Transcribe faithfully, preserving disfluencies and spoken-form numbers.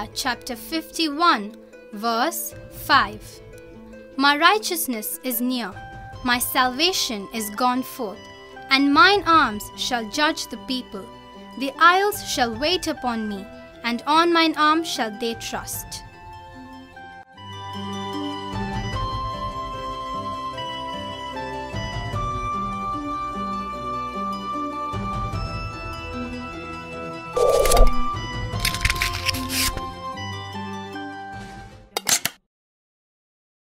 Isaiah chapter fifty-one, verse five. My righteousness is near, my salvation is gone forth, and mine arms shall judge the people. The isles shall wait upon me, and on mine arm shall they trust.